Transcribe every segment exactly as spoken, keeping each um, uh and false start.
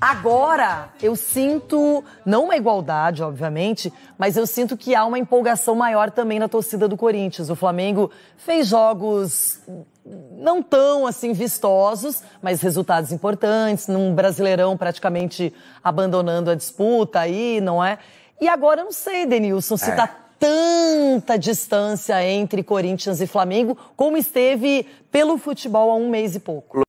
Agora, eu sinto, não uma igualdade, obviamente, mas eu sinto que há uma empolgação maior também na torcida do Corinthians. O Flamengo fez jogos não tão, assim, vistosos, mas resultados importantes, num Brasileirão praticamente abandonando a disputa aí, não é? E agora, eu não sei, Denilson, se tá tanta distância entre Corinthians e Flamengo, como esteve pelo futebol há um mês e pouco.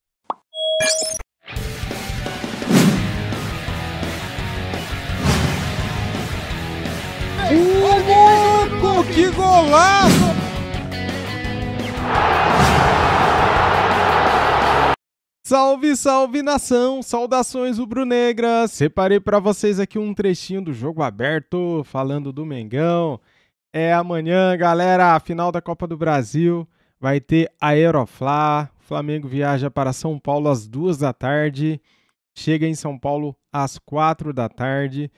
O louco, que golaço! Salve, salve nação! Saudações rubro-negras! Separei para vocês aqui um trechinho do Jogo Aberto, falando do Mengão. É amanhã, galera, a final da Copa do Brasil vai ter Aeroflá. O Flamengo viaja para São Paulo às duas da tarde, chega em São Paulo às quatro da tarde.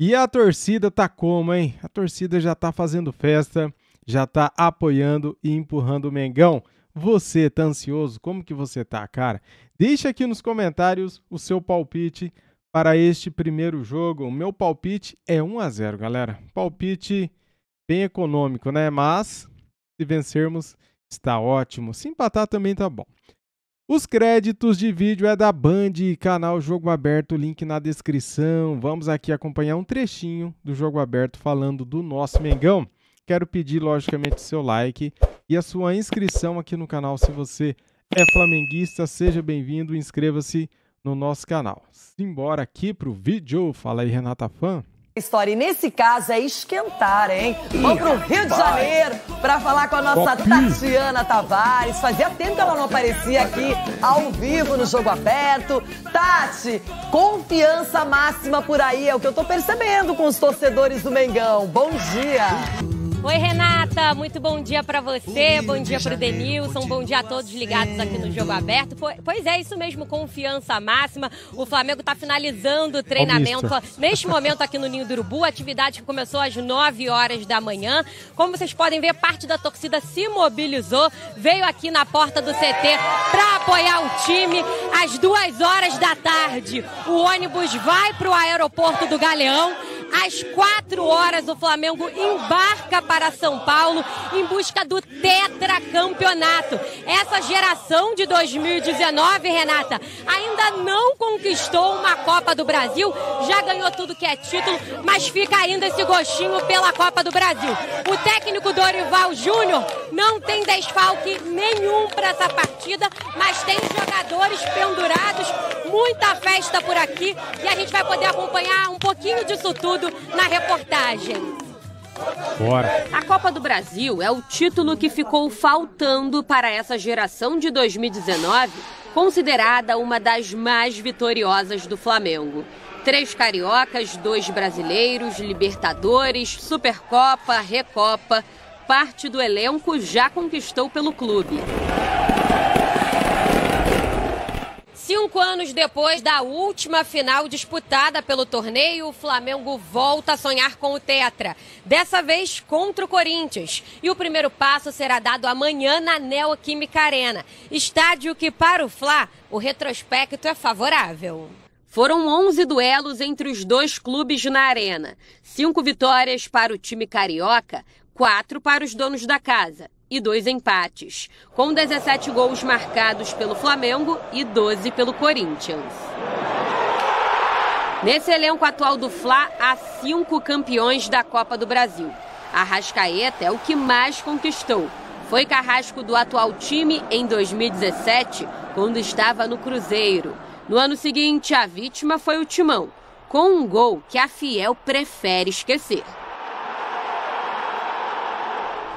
E a torcida tá como, hein? A torcida já tá fazendo festa, já tá apoiando e empurrando o Mengão. Você tá ansioso? Como que você tá, cara? Deixa aqui nos comentários o seu palpite para este primeiro jogo. O meu palpite é um a zero, galera. Palpite bem econômico, né? Mas se vencermos, está ótimo. Se empatar também tá bom. Os créditos de vídeo é da Band, canal Jogo Aberto, link na descrição. Vamos aqui acompanhar um trechinho do Jogo Aberto falando do nosso Mengão. Quero pedir, logicamente, seu like e a sua inscrição aqui no canal. Se você é flamenguista, seja bem-vindo, inscreva-se no nosso canal. Simbora aqui pro vídeo. Fala aí, Renata Fã. História, e nesse caso é esquentar, hein? Vamos pro Rio de Janeiro pra falar com a nossa Tatiana Tavares. Fazia tempo que ela não aparecia aqui ao vivo no Jogo Aberto. Tati, confiança máxima por aí, é o que eu tô percebendo com os torcedores do Mengão. Bom dia! Oi, Renata, muito bom dia pra você, bom dia pro Denilson, bom dia a todos ligados aqui no Jogo Aberto. Pois é, isso mesmo, confiança máxima. O Flamengo tá finalizando o treinamento neste momento aqui no Ninho do Urubu, atividade que começou às nove horas da manhã. Como vocês podem ver, parte da torcida se mobilizou, veio aqui na porta do C T pra apoiar o time. Às duas horas da tarde, o ônibus vai pro aeroporto do Galeão. Às quatro horas, o Flamengo embarca para São Paulo em busca do tetracampeonato. Essa geração de dois mil e dezenove, Renata, ainda não conquistou uma Copa do Brasil, já ganhou tudo que é título, mas fica ainda esse gostinho pela Copa do Brasil. O técnico Dorival Júnior não tem desfalque nenhum para essa partida, mas tem jogadores pendurados, muita festa por aqui, e a gente vai poder acompanhar um pouquinho disso tudo na reportagem. Bora. A Copa do Brasil é o título que ficou faltando para essa geração de dois mil e dezenove, considerada uma das mais vitoriosas do Flamengo. Três cariocas, dois brasileiros, Libertadores, Supercopa, Recopa. Parte do elenco já conquistou pelo clube. Cinco anos depois da última final disputada pelo torneio, o Flamengo volta a sonhar com o tetra. Dessa vez contra o Corinthians. E o primeiro passo será dado amanhã na Neo Química Arena. Estádio que, para o Fla, o retrospecto é favorável. Foram onze duelos entre os dois clubes na arena. Cinco vitórias para o time carioca, quatro para os donos da casa. E dois empates, com dezessete gols marcados pelo Flamengo e doze pelo Corinthians. Nesse elenco atual do Fla, há cinco campeões da Copa do Brasil. Arrascaeta é o que mais conquistou. Foi carrasco do atual time em dois mil e dezessete, quando estava no Cruzeiro. No ano seguinte, a vítima foi o Timão, com um gol que a Fiel prefere esquecer.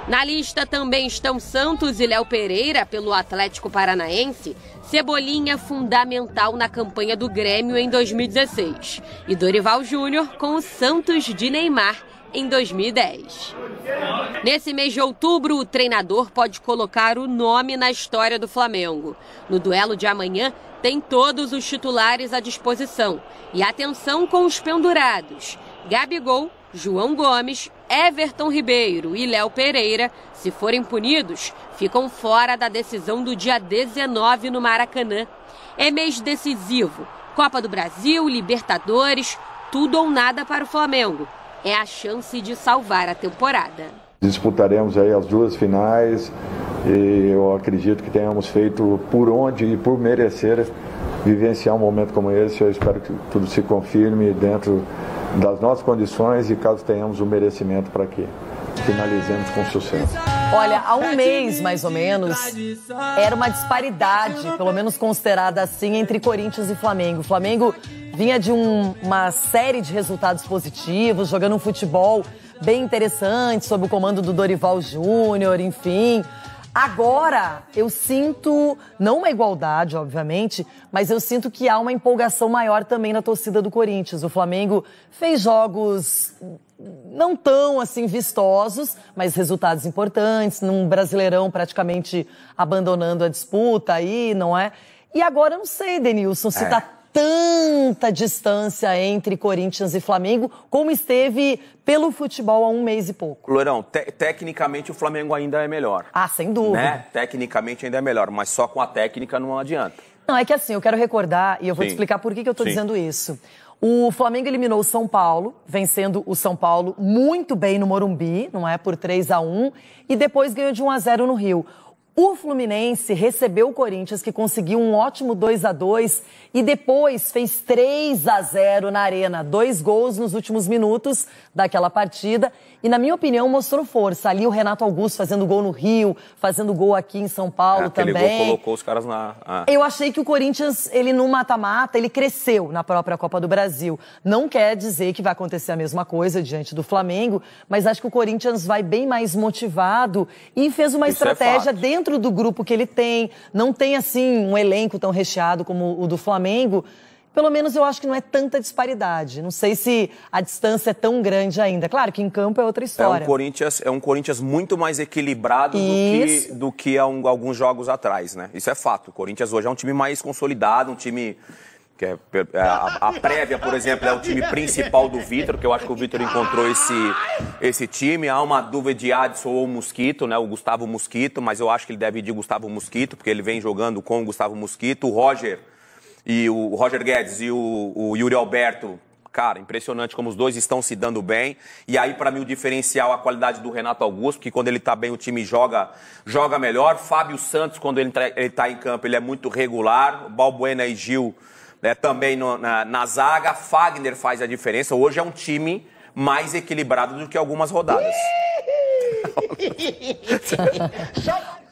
Na lista também estão Santos e Léo Pereira, pelo Atlético Paranaense, Cebolinha fundamental na campanha do Grêmio em dois mil e dezesseis e Dorival Júnior com o Santos de Neymar em dois mil e dez. Nesse mês de outubro, o treinador pode colocar o nome na história do Flamengo. No duelo de amanhã, tem todos os titulares à disposição. E atenção com os pendurados. Gabigol, João Gomes, Everton Ribeiro e Léo Pereira, se forem punidos, ficam fora da decisão do dia dezenove no Maracanã. É mês decisivo, Copa do Brasil, Libertadores, tudo ou nada para o Flamengo. É a chance de salvar a temporada. Disputaremos aí as duas finais e eu acredito que tenhamos feito por onde e por merecer vivenciar um momento como esse. Eu espero que tudo se confirme dentro das nossas condições e caso tenhamos o merecimento para que finalizemos com sucesso. Olha, há um mês mais ou menos era uma disparidade, pelo menos considerada assim, entre Corinthians e Flamengo. O Flamengo vinha de um, uma série de resultados positivos, jogando um futebol bem interessante, sob o comando do Dorival Júnior, enfim. Agora, eu sinto, não uma igualdade, obviamente, mas eu sinto que há uma empolgação maior também na torcida do Corinthians. O Flamengo fez jogos não tão, assim, vistosos, mas resultados importantes, num Brasileirão praticamente abandonando a disputa aí, não é? E agora, eu não sei, Denilson, se tá tanta distância entre Corinthians e Flamengo, como esteve pelo futebol há um mês e pouco. Lourão, te tecnicamente o Flamengo ainda é melhor. Ah, sem dúvida. Né? Tecnicamente ainda é melhor, mas só com a técnica não adianta. Não, é que assim, eu quero recordar, e eu vou Sim. te explicar por que, que eu tô Sim. dizendo isso. O Flamengo eliminou o São Paulo, vencendo o São Paulo muito bem no Morumbi, não é? Por três a um, e depois ganhou de um a zero no Rio. O Fluminense recebeu o Corinthians, que conseguiu um ótimo dois a dois e depois fez três a zero na Arena. Dois gols nos últimos minutos daquela partida e, na minha opinião, mostrou força. Ali o Renato Augusto fazendo gol no Rio, fazendo gol aqui em São Paulo é, também. Aquele gol colocou os caras na... Ah. Eu achei que o Corinthians, ele no mata-mata, ele cresceu na própria Copa do Brasil. Não quer dizer que vai acontecer a mesma coisa diante do Flamengo, mas acho que o Corinthians vai bem mais motivado e fez uma Isso estratégia é dentro Dentro do grupo que ele tem, não tem assim um elenco tão recheado como o do Flamengo, pelo menos eu acho que não é tanta disparidade. Não sei se a distância é tão grande ainda. Claro que em campo é outra história. É um Corinthians, é um Corinthians muito mais equilibrado do que, do que há um, alguns jogos atrás, né? Isso é fato. O Corinthians hoje é um time mais consolidado, um time... que é a, a prévia, por exemplo, é o time principal do Vitor, que eu acho que o Vitor encontrou esse, esse time. Há uma dúvida de Adson ou Mosquito, né? O Gustavo Mosquito, mas eu acho que ele deve ir de Gustavo Mosquito, porque ele vem jogando com o Gustavo Mosquito. O Roger, e o Roger Guedes e o, o Yuri Alberto, cara, impressionante como os dois estão se dando bem. E aí, para mim, o diferencial, a qualidade do Renato Augusto, que quando ele tá bem, o time joga, joga melhor. Fábio Santos, quando ele, ele tá em campo, ele é muito regular. Balbuena e Gil... É, também no, na, na zaga, Fagner faz a diferença. Hoje é um time mais equilibrado do que algumas rodadas.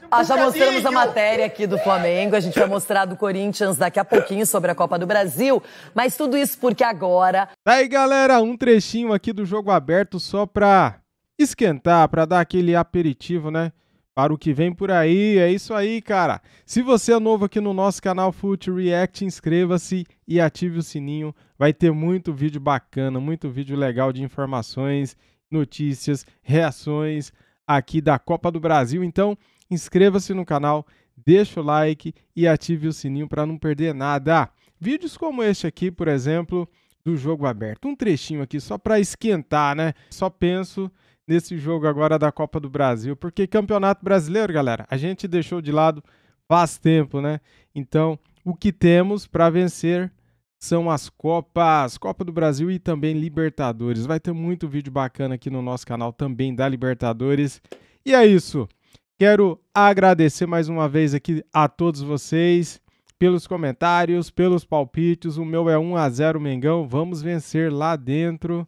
Ah, já mostramos a matéria aqui do Flamengo, a gente vai mostrar do Corinthians daqui a pouquinho sobre a Copa do Brasil, mas tudo isso porque agora... Aí, galera, um trechinho aqui do Jogo Aberto só pra esquentar, pra dar aquele aperitivo, né? Para o que vem por aí, é isso aí, cara. Se você é novo aqui no nosso canal Fute React, inscreva-se e ative o sininho. Vai ter muito vídeo bacana, muito vídeo legal de informações, notícias, reações aqui da Copa do Brasil. Então, inscreva-se no canal, deixa o like e ative o sininho para não perder nada. Vídeos como este aqui, por exemplo, do Jogo Aberto. Um trechinho aqui só para esquentar, né? Só penso... nesse jogo agora da Copa do Brasil, porque Campeonato Brasileiro, galera, a gente deixou de lado faz tempo, né? Então, o que temos para vencer são as Copas, Copa do Brasil e também Libertadores. Vai ter muito vídeo bacana aqui no nosso canal também da Libertadores. E é isso, quero agradecer mais uma vez aqui a todos vocês pelos comentários, pelos palpites. O meu é um a zero Mengão, vamos vencer lá dentro.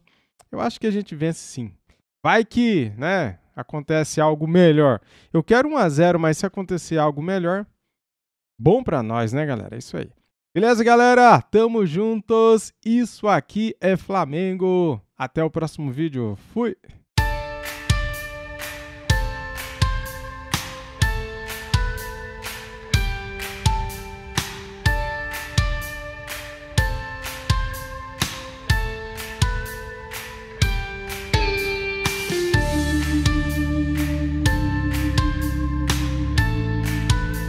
Eu acho que a gente vence sim. Vai que, né, acontece algo melhor. Eu quero um a zero, mas se acontecer algo melhor, bom pra nós, né, galera? É isso aí. Beleza, galera? Tamo juntos. Isso aqui é Flamengo. Até o próximo vídeo. Fui!